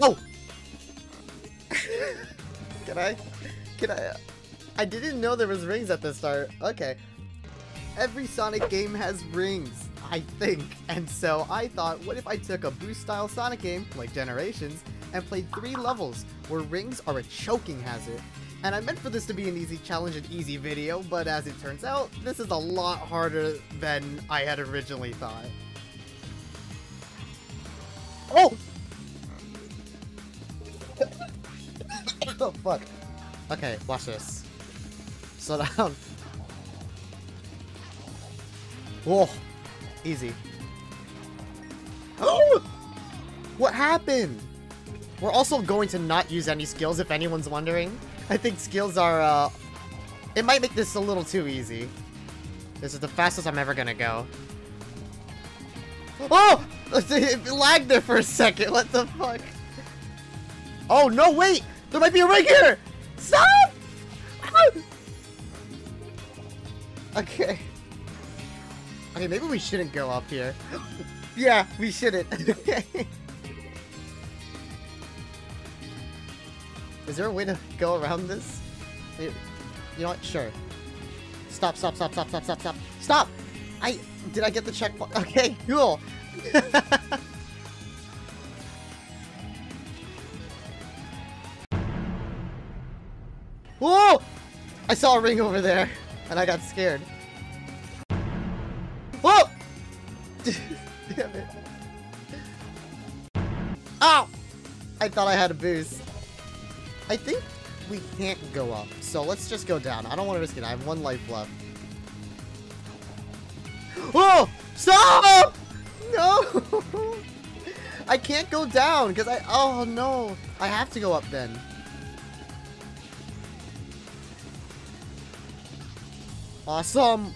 Oh! Can I? I didn't know there was rings at the start. Okay. Every Sonic game has rings, I think. And so I thought, what if I took a boost-style Sonic game, like Generations, and played 3 levels, where rings are a choking hazard. And I meant for this to be an easy challenge and easy video, but as it turns out, this is a lot harder than I had originally thought. Oh! Oh, fuck. Okay, watch this. Slow down. Whoa. Easy. Oh! What happened? We're also going to not use any skills, if anyone's wondering. I think skills are, it might make this a little too easy. This is the fastest I'm ever gonna go. Oh! It lagged there for a second, what the fuck? Oh, no, wait! There might be a ring here! Stop! Okay. Okay, maybe we shouldn't go up here. Yeah, we shouldn't. Okay. Is there a way to go around this? You know what? Sure. Stop, stop, stop, stop, stop, stop, stop. Stop! Did I get the checkpoint? Okay, cool. Whoa! I saw a ring over there, and I got scared. Whoa! Damn it. Ow! I thought I had a boost. I think we can't go up, so let's just go down. I don't want to risk it. I have 1 life left. Whoa! Stop! No! I can't go down, because oh, no. I have to go up then. Awesome.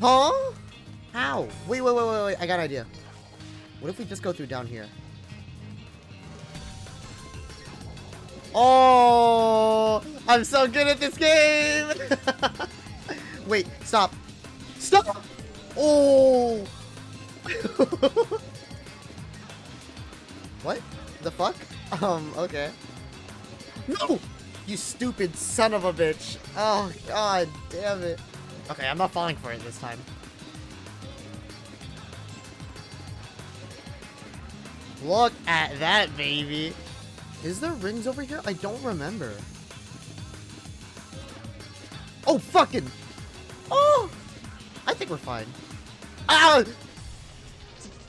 Huh? How? Wait. I got an idea. What if we just go through down here? Oh, I'm so good at this game. Wait, stop. Stop. Oh. What the fuck? Okay. No. You stupid son of a bitch. Oh, god damn it. Okay, I'm not falling for it this time. Look at that, baby. Is there rings over here? I don't remember. Oh, fucking. Oh, I think we're fine. Ah,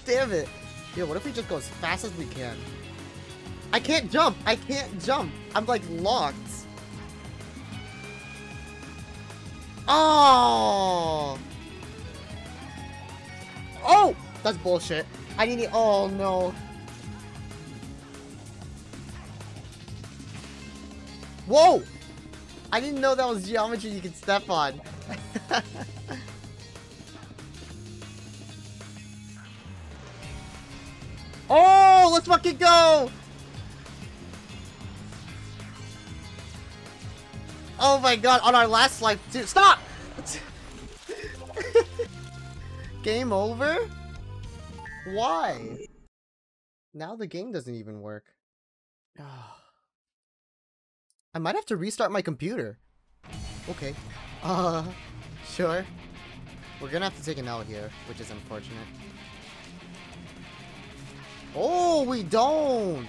damn it. Yeah, what if we just go as fast as we can? I can't jump! I can't jump! I'm like locked. Oh! Oh! That's bullshit. I need it. Oh no. Whoa! I didn't know that was geometry you could step on. Oh! Let's fucking go! Oh my god, on our last life too. Stop! Game over? Why? Now the game doesn't even work. I might have to restart my computer. Okay. Sure. We're gonna have to take an L here, which is unfortunate. Oh, we don't!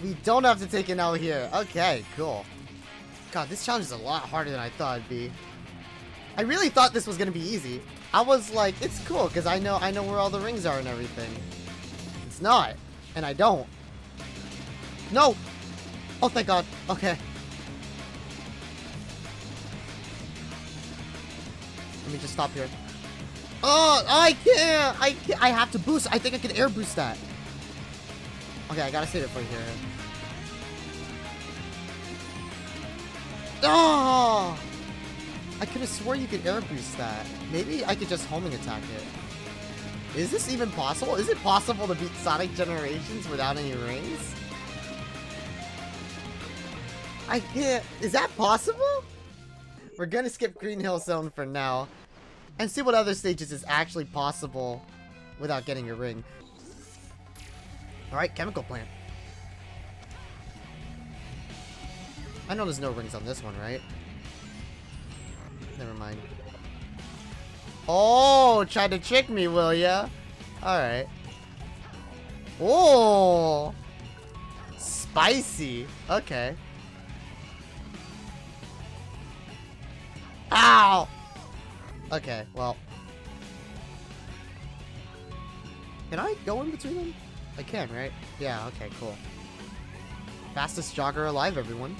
We don't have to take an L here. Okay, cool. God, this challenge is a lot harder than I thought it'd be. I really thought this was gonna be easy. I was like, it's cool, because I know where all the rings are and everything. It's not. And I don't. No! Oh, thank god. Okay. Let me just stop here. Oh, I can't! I have to boost. I think I can air boost that. Okay, I gotta save it for here. Oh! I could have swore you could air boost that. Maybe I could just homing attack it. Is this even possible? Is it possible to beat Sonic Generations without any rings? I can't. Is that possible? We're gonna skip Green Hill Zone for now and see what other stages is actually possible without getting a ring. Alright, Chemical Plant. I know there's no rings on this one, right? Never mind. Oh, tried to trick me, will ya? Alright. Oh! Spicy! Okay. Ow! Okay, well. Can I go in between them? I can, right? Yeah, okay, cool. Fastest jogger alive, everyone.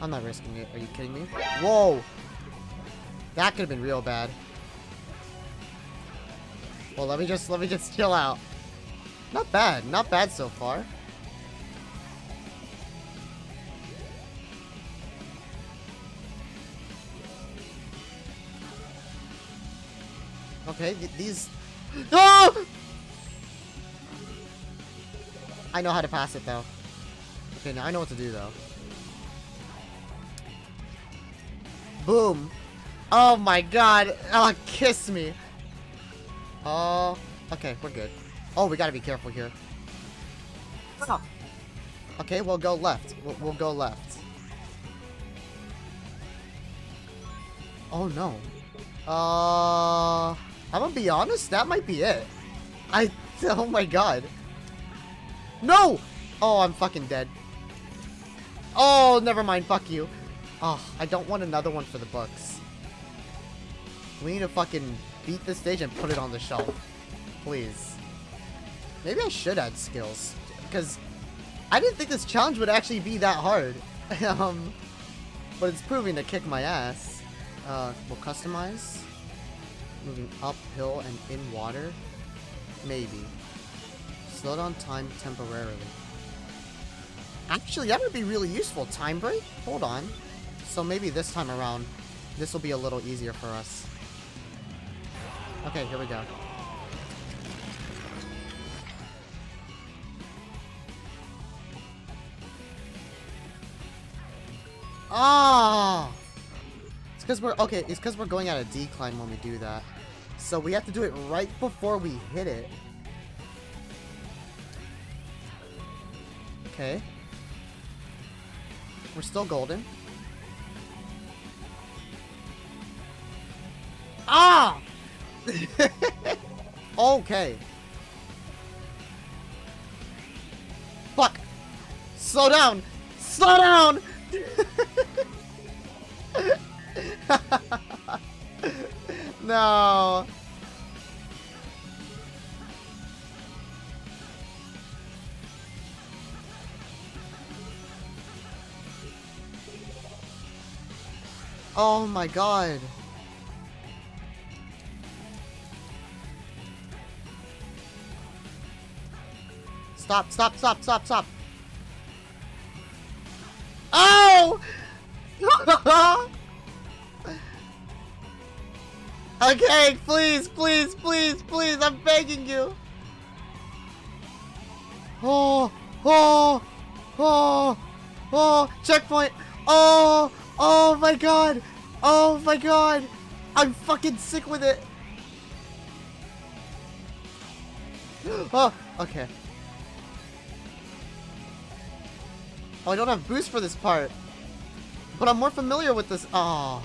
I'm not risking it. Are you kidding me? Whoa! That could have been real bad. Well, let me just chill out. Not bad. Not bad so far. Okay, these... No! I know how to pass it, though. Okay, now I know what to do, though. Boom. Oh, my God. Oh, kiss me. Oh, okay, we're good. Oh, we gotta be careful here. Oh. Okay, we'll go left. We'll go left. Oh, no. I'm gonna be honest, that might be it. Oh my God. No! Oh, I'm fucking dead. Oh, never mind, fuck you. Oh, I don't want another one for the books. We need to fucking beat this stage and put it on the shelf. Please. Maybe I should add skills. Because I didn't think this challenge would actually be that hard. But it's proving to kick my ass. We'll customize. Moving uphill and in water? Maybe. Slow down time temporarily. Actually, that would be really useful. Time break? Hold on. So maybe this time around, this will be a little easier for us. Okay, here we go. Oh! It's because we're... Okay, it's because we're going at a decline when we do that. So we have to do it right before we hit it. Okay. We're still golden. Ah! Okay. Fuck. Slow down. Slow down! No. Oh my God. Stop, stop, stop, stop, stop. Oh! Okay, please, please, please, please, I'm begging you. Oh, oh, oh, oh, checkpoint. Oh, oh my God. Oh my God. I'm fucking sick with it. Oh, okay. Oh, I don't have boost for this part. But I'm more familiar with this. Oh.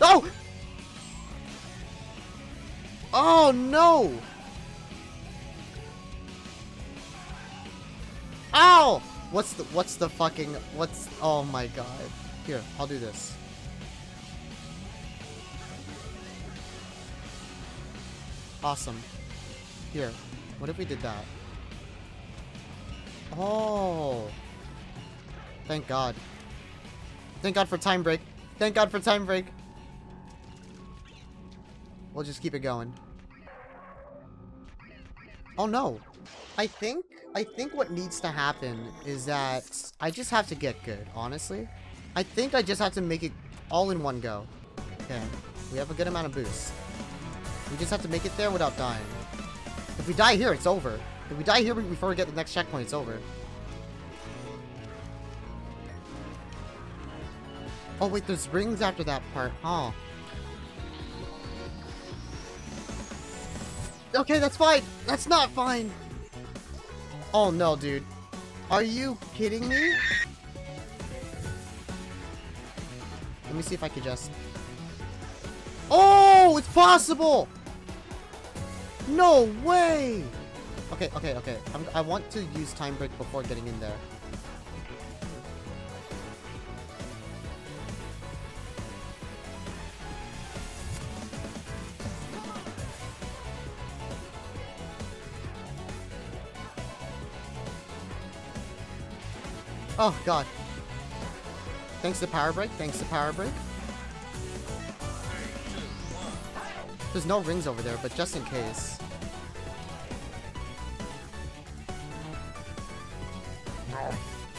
Oh! Oh no! Ow! What's the fucking, what's, oh my God. Here, I'll do this. Awesome. Here, what if we did that? Oh. Thank God. Thank God for time break. Thank God for time break. We'll just keep it going. Oh no. I think what needs to happen is that I just have to get good, honestly. I think I just have to make it all in one go. Okay. We have a good amount of boost. We just have to make it there without dying. If we die here, it's over. If we die here before we get the next checkpoint, it's over. Oh wait, there's rings after that part, huh? Okay, that's fine. That's not fine. Oh no, dude. Are you kidding me? Let me see if I can just... Oh, it's possible! No way! Okay, okay, okay. I want to use Time Break before getting in there. Oh, God. Thanks to Power Break. Thanks to Power Break. There's no rings over there, but just in case.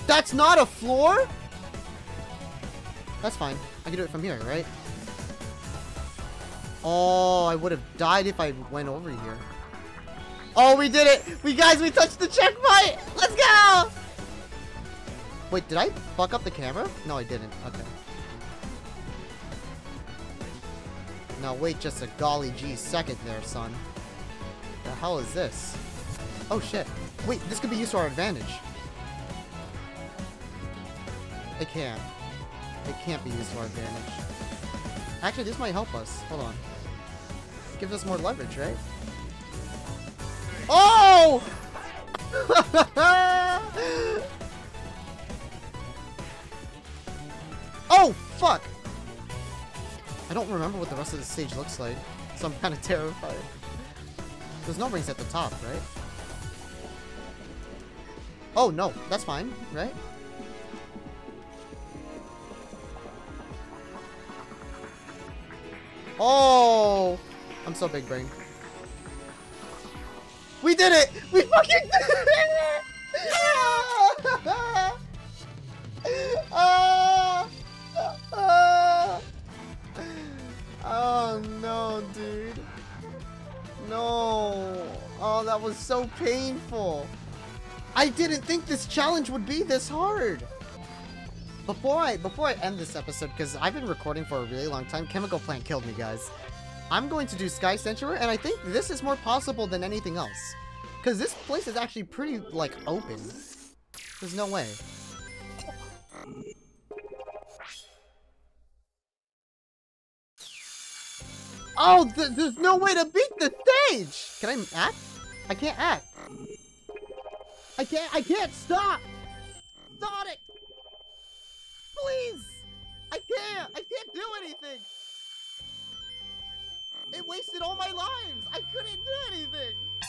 That's not a floor? That's fine. I can do it from here, right? Oh, I would have died if I went over here. Oh, we did it! We touched the checkpoint! Let's go! Wait, did I fuck up the camera? No, I didn't. Okay. Now wait just a golly gee second there, son. The hell is this? Oh shit. Wait, this could be used to our advantage. It can't. It can't be used to our advantage. Actually, this might help us. Hold on. Gives us more leverage, right? Oh! Oh, fuck! I don't remember what the rest of the stage looks like, so I'm kind of terrified. There's no rings at the top, right? Oh, no. That's fine, right? Oh! I'm so big brain. We did it! We fucking did it! Ah! Ah! Ah! Oh no, dude. No. Oh, that was so painful. I didn't think this challenge would be this hard. Before I end this episode, because I've been recording for a really long time, Chemical Plant killed me, guys. I'm going to do Sky Sanctuary, and I think this is more possible than anything else. Because this place is actually pretty, like, open. There's no way. Oh, there's no way to beat the stage! Can I act? I can't act. I can't stop! Sonic! Please! I can't do anything! It wasted all my lives! I couldn't do anything!